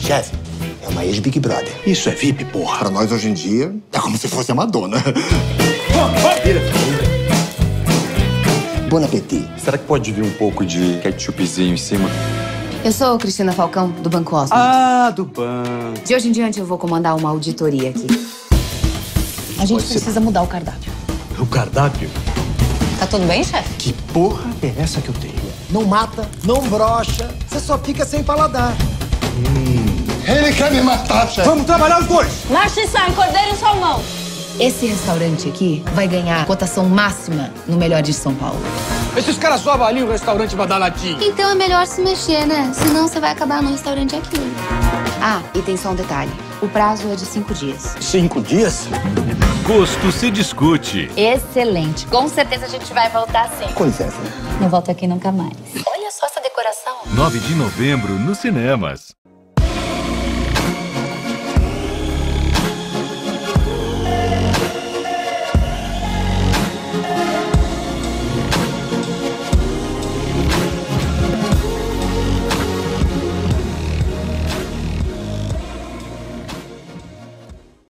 Chefe, é uma ex-Big Brother. Isso é VIP, porra. Pra nós, hoje em dia, tá como se fosse a Madonna. Bon appétit. Será que pode vir um pouco de ketchupzinho em cima? Eu sou Cristina Falcão, do Banco Osmo. Ah, do banco. De hoje em diante, eu vou comandar uma auditoria aqui. A gente precisa mudar o cardápio. O cardápio? Tá tudo bem, chefe? Que porra é essa que eu tenho? Não mata, não brocha, você só fica sem paladar. Ele quer me matar, chefe. Vamos trabalhar os dois. Machi-san, cordeiro e salmão. Esse restaurante aqui vai ganhar cotação máxima no Melhor de São Paulo. Esses caras só avaliam o restaurante badalatinho. Então é melhor se mexer, né? Senão você vai acabar no restaurante aqui. Ah, e tem só um detalhe. O prazo é de 5 dias. 5 dias? Gosto se discute. Excelente. Com certeza a gente vai voltar sim. Com licença. Não volto aqui nunca mais. Olha só essa decoração. 9 de novembro, nos cinemas.